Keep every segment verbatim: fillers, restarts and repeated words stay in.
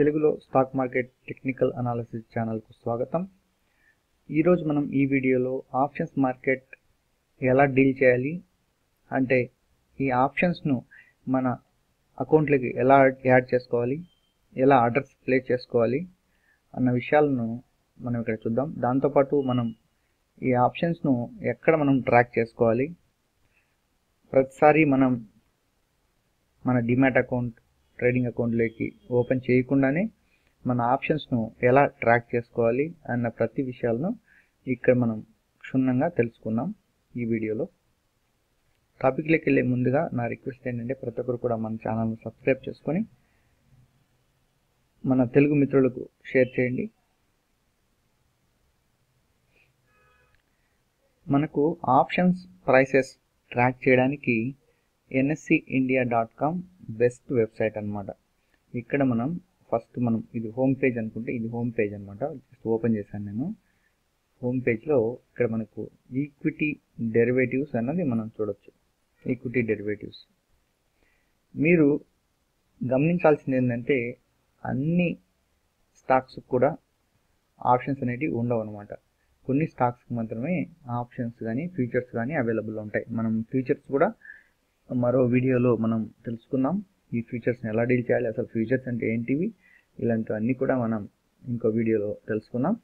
తెలుగులో stock market technical analysis ఛానల్కు స్వాగతం. ఈరోజు మనం ఈ వీడియోలో ఆప్షన్స్ మార్కెట్ ఎలా డీల్ చేయాలి అంటే ఈ ఆప్షన్స్ను మన అకౌంట్లకి ఎలా యాడ్ చేసుకోవాలి, ఎలా ఆర్డర్స్ ప్లేస్ చేసుకోవాలి అన్న విషయాలను మనం ఇక్కడ చూద్దాం. దాంతోపాటు మనం ఈ ఆప్షన్స్ను ఎక్కడ మనం ట్రాక్ చేసుకోవాలి, ప్రతిసారి మనం మన డిమాట్ అకౌంట్ ట్రేడింగ్ అకౌంట్లోకి ఓపెన్ చేయకుండానే మన ఆప్షన్స్ను ఎలా ట్రాక్ చేసుకోవాలి అన్న ప్రతి విషయాలను ఇక్కడ మనం క్షుణ్ణంగా తెలుసుకుందాం ఈ వీడియోలో. టాపిక్లోకి వెళ్ళే ముందుగా నా రిక్వెస్ట్ ఏంటంటే ప్రతి ఒక్కరు కూడా మన ఛానల్ను సబ్స్క్రైబ్ చేసుకొని మన తెలుగు మిత్రులకు షేర్ చేయండి. మనకు ఆప్షన్స్ ప్రైసెస్ ట్రాక్ చేయడానికి NSC India dot com best website అనమాట. ఇక్కడ మనం ఫస్ట్ మనం ఇది హోమ్ పేజ్ అనుకుంటే ఇది హోమ్ పేజ్ అనమాట. జస్ట్ ఓపెన్ చేశాను నేను. హోమ్ పేజ్లో ఇక్కడ మనకు ఈక్విటీ డెరివేటివ్స్ అన్నది మనం చూడవచ్చు. ఈక్విటీ డెరివేటివ్స్ మీరు గమనించాల్సింది ఏంటంటే అన్ని స్టాక్స్ కూడా ఆప్షన్స్ అనేటివి ఉండవు అనమాట. కొన్ని స్టాక్స్కి మాత్రమే ఆప్షన్స్ కానీ ఫ్యూచర్స్ కానీ అవైలబుల్ ఉంటాయి. మనం ఫ్యూచర్స్ కూడా మరో వీడియోలో మనం తెలుసుకుందాం. ఈ ఫ్యూచర్స్ని ఎలా డీల్ చేయాలి, అసలు ఫ్యూచర్స్ అంటే ఏంటివి, ఇలాంటివన్నీ కూడా మనం ఇంకో వీడియోలో తెలుసుకుందాం.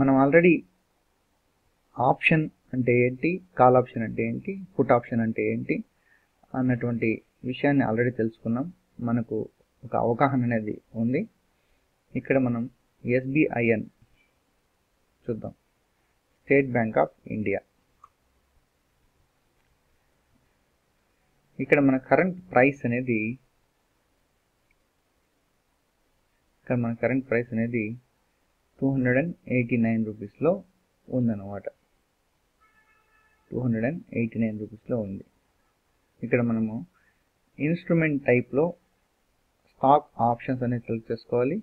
మనం ఆల్రెడీ ఆప్షన్ అంటే ఏంటి, కాల్ ఆప్షన్ అంటే ఏంటి, పుట్ ఆప్షన్ అంటే ఏంటి అన్నటువంటి విషయాన్ని ఆల్రెడీ తెలుసుకున్నాం. మనకు ఒక అవగాహన అనేది ఉంది. ఇక్కడ మనం ఎస్బిఐఎన్ చూద్దాం, స్టేట్ బ్యాంక్ ఆఫ్ ఇండియా. ఇక్కడ మన కరెంట్ ప్రైస్ అనేది ఇక్కడ మన కరెంట్ ప్రైస్ అనేది two hundred and eighty nine రూపీస్లో ఉందన్నమాట. Two hundred and eighty nine రూపీస్లో ఉంది. ఇక్కడ మనము ఇన్స్ట్రుమెంట్ టైప్లో స్టాక్ ఆప్షన్స్ అనేది సెలెక్ట్ చేసుకోవాలి.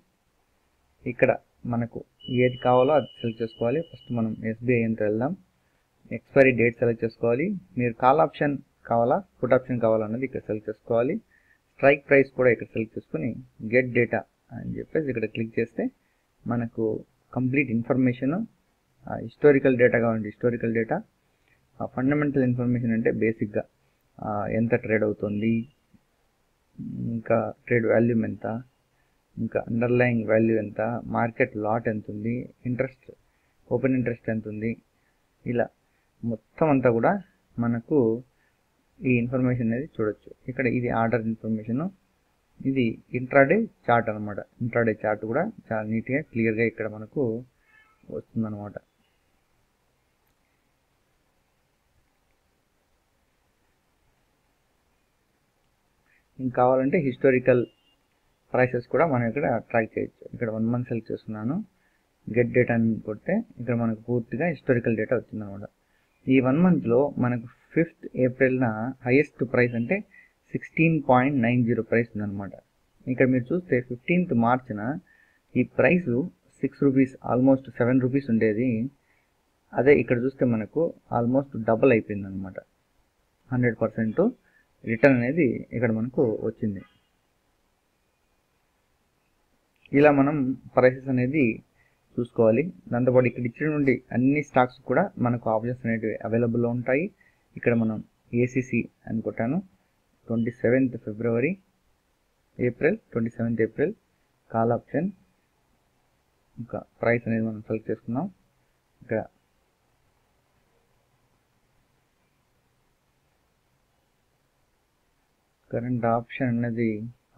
ఇక్కడ మనకు ఏది కావాలో అది సెలెక్ట్ చేసుకోవాలి. ఫస్ట్ మనం ఎస్బీఐ అంతా వెళ్దాం. ఎక్స్పైరీ డేట్ సెలెక్ట్ చేసుకోవాలి. మీరు కాల్ ఆప్షన్ కావాలా, పుట్ ఆప్షన్ కావాలన్నది ఇక్కడ సెలెక్ట్ చేసుకోవాలి. స్ట్రైక్ ప్రైస్ కూడా ఇక్కడ సెలెక్ట్ చేసుకుని గెట్ డేటా అని చెప్పేసి ఇక్కడ క్లిక్ చేస్తే మనకు కంప్లీట్ ఇన్ఫర్మేషన్, హిస్టారికల్ డేటా కావాలంటే హిస్టారికల్ డేటా, ఫండమెంటల్ ఇన్ఫర్మేషన్ అంటే బేసిక్గా ఎంత ట్రేడ్ అవుతుంది, ఇంకా ట్రేడ్ వాల్యూ ఎంత, ఇంకా అండర్లైయింగ్ వాల్యూ ఎంత, మార్కెట్ లాట్ ఎంత ఉంది, ఇంట్రెస్ట్ ఓపెన్ ఇంట్రెస్ట్ ఎంత ఉంది, ఇలా మొత్తం అంతా కూడా మనకు ఈ ఇన్ఫర్మేషన్ అనేది చూడొచ్చు. ఇక్కడ ఇది ఆర్డర్ ఇన్ఫర్మేషన్, ఇది ఇంట్రాడే చార్ట్ అనమాట. ఇంట్రాడే చార్ట్ కూడా చాలా నీట్గా క్లియర్గా ఇక్కడ మనకు వస్తుందన్నమాట. ఇంకా కావాలంటే హిస్టారికల్ ప్రైసెస్ కూడా మనం ఇక్కడ ట్రాక్ చేయొచ్చు. ఇక్కడ వన్ మంత్ సెలెక్ట్ చేస్తున్నాను. గెట్ డేటా అని కొడితే ఇక్కడ మనకు పూర్తిగా హిస్టారికల్ డేటా వచ్చిందనమాట. ఈ వన్ మంత్లో మనకు ఫిఫ్త్ ఏప్రిల్న హైయెస్ట్ ప్రైస్ అంటే sixteen point nine zero price ఉందన్నమాట. ఇక్కడ మీరు చూస్తే ఫిఫ్టీన్త్ మార్చిన ఈ price six rupees almost seven rupees ఉండేది. అదే ఇక్కడ చూస్తే మనకు ఆల్మోస్ట్ డబల్ అయిపోయింది అనమాట. హండ్రెడ్ పర్సెంట్ రిటర్న్ అనేది ఇక్కడ మనకు వచ్చింది. ఇలా మనం ప్రైసెస్ అనేది చూసుకోవాలి. దాంతోపాటు ఇక్కడ ఇచ్చినటువంటి అన్ని స్టాక్స్ కూడా మనకు ఆప్షన్స్ అనేవి అవైలబుల్లో ఉంటాయి. ఇక్కడ మనం ఏసీసీ అని కొట్టాను. Twenty seventh February April twenty seventh April call option, ఇంకా ప్రైస్ అనేది మనం సెలెక్ట్ చేసుకున్నాం. ఇక్కడ కరెంట్ ఆప్షన్ అనేది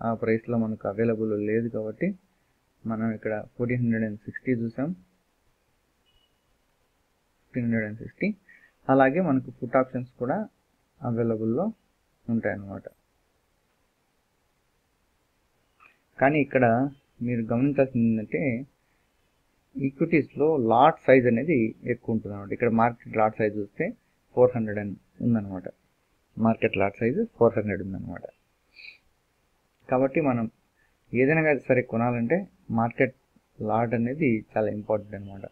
ఆ ప్రైస్లో మనకు అవైలబుల్ లేదు కాబట్టి మనం ఇక్కడ ఫోర్టీన్ హండ్రెడ్ అండ్ సిక్స్టీ చూసాం, ఫిఫ్టీన్ హండ్రెడ్ అండ్ సిక్స్టీ అలాగే మనకు పుట్ ఆప్షన్స్ కూడా అవైలబుల్లో ఉంటాయన్నమాట. కానీ ఇక్కడ మీరు గమనించాల్సింది ఏంటంటే ఈక్విటీస్లో లాట్ సైజ్ అనేది ఎక్కువ ఉంటుంది అనమాట. ఇక్కడ మార్కెట్ లాట్ సైజ్ చూస్తే ఫోర్ హండ్రెడ్ అని ఉందన్నమాట. Market lot size four hundred ఉందన్నమాట. కాబట్టి మనం ఏదైనా సరే కొనాలంటే మార్కెట్ లాట్ అనేది చాలా ఇంపార్టెంట్ అనమాట.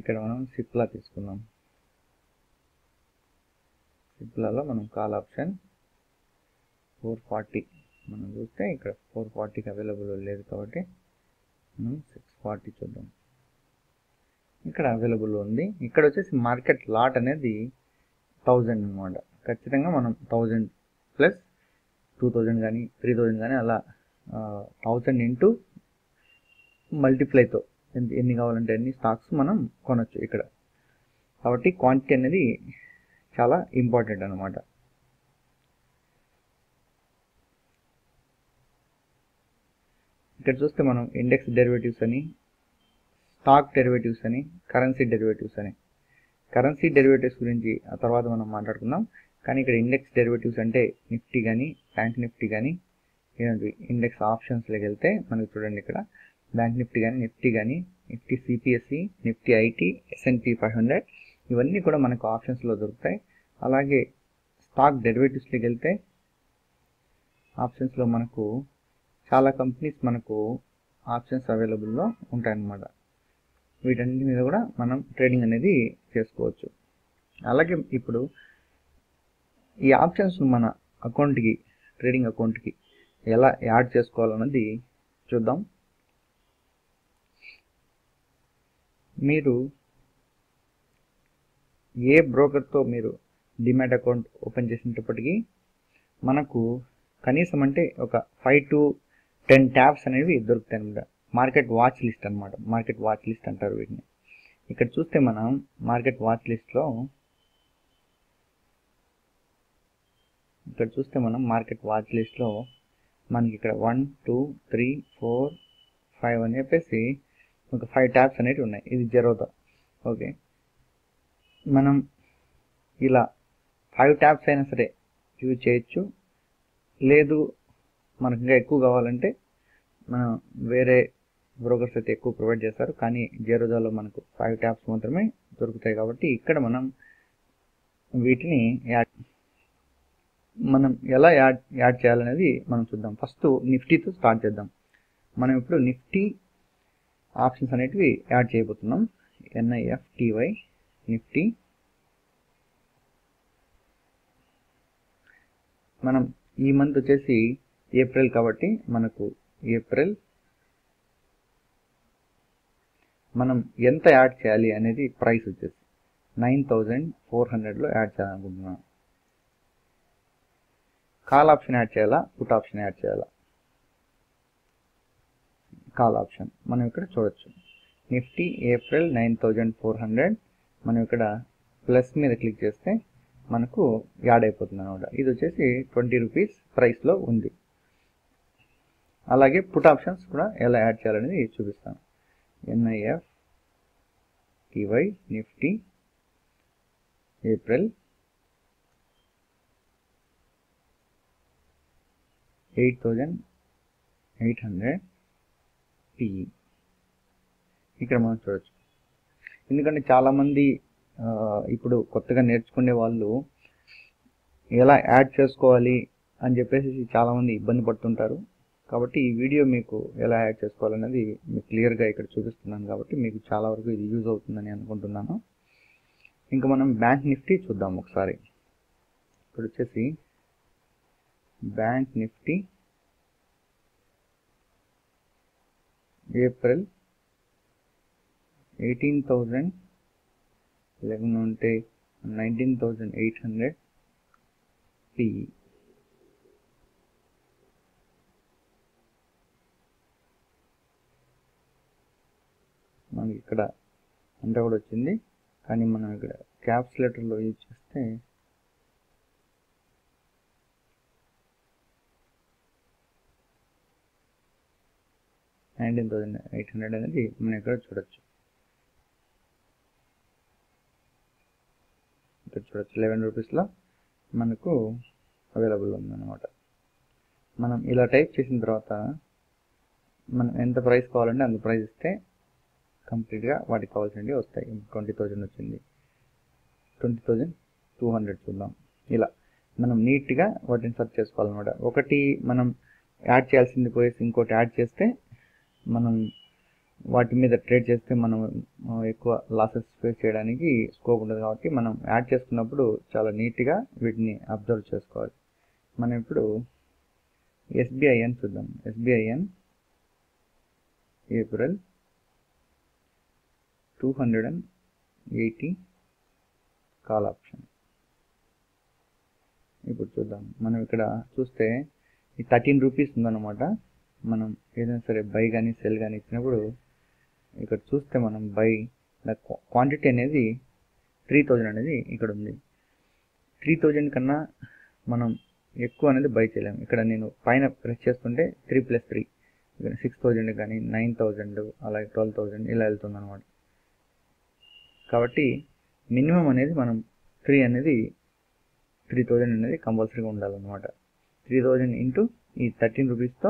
ఇక్కడ మనం సిప్లా తీసుకున్నాం. సిప్లాలో మనం కాల్ ఆప్షన్ ఫోర్ ఫార్టీ మనం చూస్తే ఇక్కడ ఫోర్ ఫార్టీకి అవైలబుల్ లేదు కాబట్టి మనం సిక్స్ ఫార్టీ చూద్దాం. ఇక్కడ అవైలబుల్ ఉంది. ఇక్కడ వచ్చేసి మార్కెట్ లాట్ అనేది థౌజండ్ అనమాట. ఖచ్చితంగా మనం థౌజండ్ ప్లస్ టూ థౌజండ్ కానీ త్రీ థౌజండ్ కానీ అలా థౌజండ్ ఇంటూ మల్టిప్లైతో ఎన్ని ఎన్ని కావాలంటే అన్ని స్టాక్స్ మనం కొనవచ్చు ఇక్కడ. కాబట్టి క్వాంటిటీ అనేది చాలా ఇంపార్టెంట్ అనమాట. ఇక్కడ చూస్తే మనం ఇండెక్స్ డెరివేటివ్స్ అని, స్టాక్ డెరివేటివ్స్ అని, కరెన్సీ డెరివేటివ్స్ అని. కరెన్సీ డెరివేటివ్స్ గురించి ఆ తర్వాత మనం మాట్లాడుకుందాం. కానీ ఇక్కడ ఇండెక్స్ డెరివేటివ్స్ అంటే నిఫ్టీ కానీ బ్యాంక్ నిఫ్టీ కానీ ఇలాంటి ఇండెక్స్ ఆప్షన్స్లోకి వెళ్తే మనకి చూడండి ఇక్కడ బ్యాంక్ నిఫ్టీ కానీ నిఫ్టీ కానీ Nifty CPSE, Nifty IT, S and P five hundred ఇవన్నీ కూడా మనకు ఆప్షన్స్లో దొరుకుతాయి. అలాగే స్టాక్ డెరివేటివ్స్లోకి వెళ్తే ఆప్షన్స్లో మనకు చాలా కంపెనీస్ మనకు ఆప్షన్స్ అవైలబుల్లో ఉంటాయన్నమాట. వీటన్నిటి మీద కూడా మనం ట్రేడింగ్ అనేది చేసుకోవచ్చు. అలాగే ఇప్పుడు ఈ ఆప్షన్స్ మన అకౌంట్కి, ట్రేడింగ్ అకౌంట్కి ఎలా యాడ్ చేసుకోవాలన్నది చూద్దాం. మీరు ఏ బ్రోకర్తో మీరు డిమాట్ అకౌంట్ ఓపెన్ చేసినప్పటికీ మనకు కనీసం అంటే ఒక ఫైవ్ టు టెన్ ట్యాబ్స్ అనేవి దొరుకుతాయి అనమాట. మార్కెట్ వాచ్ లిస్ట్ అనమాట, మార్కెట్ వాచ్ లిస్ట్ అంటారు వీటిని. ఇక్కడ చూస్తే మనం మార్కెట్ వాచ్ లిస్ట్లో ఇక్కడ చూస్తే మనం మార్కెట్ వాచ్ లిస్ట్లో మనకి ఇక్కడ one two three four five అని చెప్పేసి ఒక ఫైవ్ ట్యాబ్స్ అనేవి ఉన్నాయి. ఇది జరోదా. ఓకే, మనం ఇలా ఫైవ్ ట్యాబ్స్ అయినా సరే యూజ్ చేయొచ్చు. లేదు మనకు ఇంకా ఎక్కువ కావాలంటే మనం వేరే బ్రోకర్స్ అయితే ఎక్కువ ప్రొవైడ్ చేస్తారు, కానీ జరోదాలో మనకు ఫైవ్ ట్యాబ్స్ మాత్రమే దొరుకుతాయి. కాబట్టి ఇక్కడ మనం వీటిని యాడ్ మనం ఎలా యాడ్ యాడ్ చేయాలనేది మనం చూద్దాం. ఫస్ట్ నిఫ్టీతో స్టార్ట్ చేద్దాం. మనం ఇప్పుడు నిఫ్టీ ఆప్షన్స్ అనేటివి యాడ్ చేయబోతున్నాం. ఎన్ఐఎఫ్టీవై నిఫ్టీ మనం ఈ మంత్ వచ్చేసి ఏప్రిల్ కాబట్టి మనకు ఏప్రిల్ మనం ఎంత యాడ్ చేయాలి అనేది ప్రైస్ వచ్చేసి నైన్ థౌజండ్ ఫోర్ హండ్రెడ్లో యాడ్ చేయాలనుకుంటున్నాం. కాల్ ఆప్షన్ యాడ్ చేయాలా, పుట్ ఆప్షన్ యాడ్ చేయాలా? కాల్ ఆప్షన్ మనం ఇక్కడ చూడొచ్చు. Nifty April nine thousand four hundred మనం ఇక్కడ ప్లస్ మీద క్లిక్ చేస్తే మనకు యాడ్ అయిపోతుంది అనమాట. ఇది వచ్చేసి ట్వంటీ రూపీస్ ప్రైస్లో ఉంది. అలాగే పుట్ ఆప్షన్స్ కూడా ఎలా యాడ్ చేయాలనేది చూపిస్తాను. NIF TY Nifty April eight thousand eight hundred PE ఇక్కడ మనం చూడవచ్చు. ఎందుకంటే చాలామంది ఇప్పుడు కొత్తగా నేర్చుకునే వాళ్ళు ఎలా యాడ్ చేసుకోవాలి అని చెప్పేసి చాలామంది ఇబ్బంది పడుతుంటారు. కాబట్టి ఈ వీడియో మీకు ఎలా యాడ్ చేసుకోవాలనేది మీకు క్లియర్గా ఇక్కడ చూపిస్తున్నాను. కాబట్టి మీకు చాలా వరకు ఇది యూజ్ అవుతుందని అనుకుంటున్నాను. ఇంకా మనం బ్యాంక్ నిఫ్టీ చూద్దాం ఒకసారి. ఇక్కడ వచ్చేసి bank Nifty April eighteen thousand eleven ఉంటే nineteen thousand eight hundred PE మనకి ఇక్కడ అంతా కూడా వచ్చింది. కానీ మనం ఇక్కడ క్యాప్స్ లెటర్లో యూజ్ చేస్తే నైన్టీన్ థౌజండ్ ఎయిట్ హండ్రెడ్ అనేది మనం ఇక్కడ చూడొచ్చు. ఇక్కడ చూడొచ్చు లెవెన్ రూపీస్లో మనకు అవైలబుల్ ఉందన్నమాట. మనం ఇలా టైప్ చేసిన తర్వాత మనం ఎంత ప్రైస్ కావాలంటే అంత ప్రైస్ ఇస్తే కంప్లీట్గా వాటికి కావాల్సినవి వస్తాయి. ట్వంటీ థౌజండ్ వచ్చింది. ట్వంటీ థౌజండ్ టూ హండ్రెడ్ చూద్దాం. ఇలా మనం నీట్గా వాటిని సెర్చ్ చేసుకోవాలన్నమాట. ఒకటి మనం యాడ్ చేయాల్సింది పోయేసి ఇంకోటి యాడ్ చేస్తే మనం వాటి మీద ట్రేడ్ చేస్తే మనం ఎక్కువ లాసెస్ ఫేస్ చేయడానికి స్కోప్ ఉండదు. కాబట్టి మనం యాడ్ చేసుకున్నప్పుడు చాలా నీట్గా వీటిని అబ్జర్వ్ చేసుకోవాలి. మనం ఇప్పుడు ఎస్ బి ఐ ఎన్ చూద్దాం. S B I N April two hundred and eighty call option. ఇప్పుడు చూద్దాం, మనం ఇక్కడ చూస్తే ఈ థర్టీన్ రూపీస్ ఉందన్నమాట. మనం ఏదైనా సరే బై కానీ సెల్ కానీ ఇచ్చినప్పుడు ఇక్కడ చూస్తే మనం బై క్వాంటిటీ అనేది త్రీ థౌజండ్ అనేది ఇక్కడ ఉంది. త్రీ థౌజండ్ కన్నా మనం ఎక్కువ అనేది బై చేయలేము. ఇక్కడ నేను పైన ప్రెస్ చేస్తుంటే three plus three six thousand కానీ నైన్ థౌజండ్ అలాగే ట్వెల్వ్ థౌజండ్ ఇలా వెళ్తుంది అనమాట. కాబట్టి మినిమం అనేది మనం త్రీ అనేది త్రీ థౌజండ్ అనేది కంపల్సరీగా ఉండాలన్నమాట. త్రీ థౌజండ్ ఇంటూ ఈ థర్టీన్ రూపీస్తో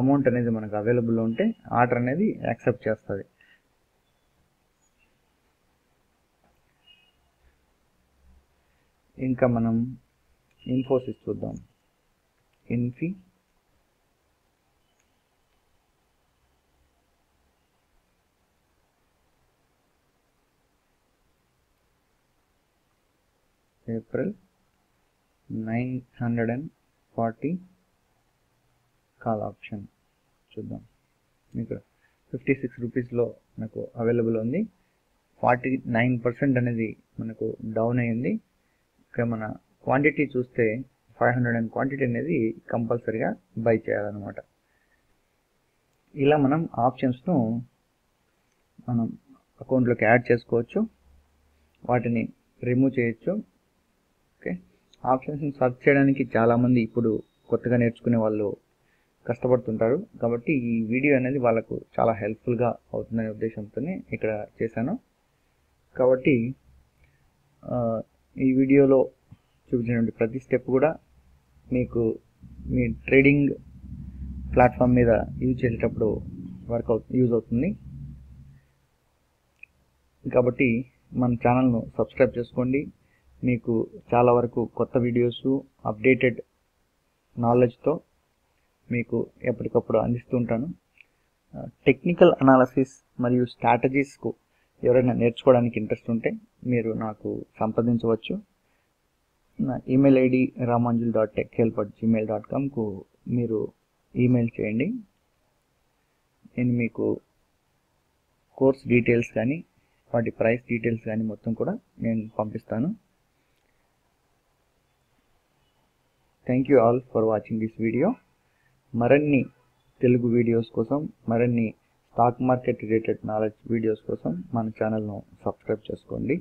అమౌంట్ అనేది మనకు అవైలబుల్లో ఉంటే ఆర్డర్ అనేది యాక్సెప్ట్ చేస్తుంది. ఇంకా మనం ఇన్ఫోసిస్ చూద్దాం. Infy April nine hundred and forty call option చూద్దాం. ఇక్కడ ఫిఫ్టీ సిక్స్ రూపీస్లో మనకు అవైలబుల్ ఉంది. ఫార్టీ నైన్ పర్సెంట్ అనేది మనకు డౌన్ అయ్యింది. ఇక్కడ మన క్వాంటిటీ చూస్తే ఫైవ్ హండ్రెడ్ అండ్ క్వాంటిటీ అనేది కంపల్సరీగా బై చేయాలన్నమాట. ఇలా మనం ఆప్షన్స్ను మనం అకౌంట్లోకి యాడ్ చేసుకోవచ్చు, వాటిని రిమూవ్ చేయొచ్చు. ఓకే, ఆప్షన్స్ని సర్చ్ చేయడానికి చాలామంది ఇప్పుడు కొత్తగా నేర్చుకునే వాళ్ళు కష్టపడుతుంటారు. కాబట్టి ఈ వీడియో అనేది వాళ్ళకు చాలా హెల్ప్ఫుల్గా అవుతుందనే ఉద్దేశంతోనే ఇక్కడ చేశాను. కాబట్టి ఈ వీడియోలో చూపించినటువంటి ప్రతి స్టెప్ కూడా మీకు మీ ట్రేడింగ్ ప్లాట్ఫామ్ మీద యూజ్ చేసేటప్పుడు వర్క్ అవుతుంది, యూజ్ అవుతుంది. కాబట్టి మన ఛానల్ను సబ్స్క్రైబ్ చేసుకోండి. మీకు చాలా వరకు కొత్త వీడియోస్ అప్డేటెడ్ నాలెడ్జ్తో మీకు ఎప్పటికప్పుడు అందిస్తూ ఉంటాను. టెక్నికల్ అనాలసిస్ మరియు స్ట్రాటజీస్కు ఎవరైనా నేర్చుకోవడానికి ఇంట్రెస్ట్ ఉంటే మీరు నాకు సంప్రదించవచ్చు. నా email ID Ramanjul dot tech help at Gmail dot కామ్కు మీరు ఈమెయిల్ చేయండి. నేను మీకు కోర్స్ డీటెయిల్స్ కానీ వాటి ప్రైస్ డీటెయిల్స్ కానీ మొత్తం కూడా నేను పంపిస్తాను. Thank you all for watching this video. మరిన్ని తెలుగు వీడియోస్ కోసం, మరిన్ని stock market related knowledge videos కోసం మన ఛానల్ను సబ్స్క్రైబ్ చేసుకోండి.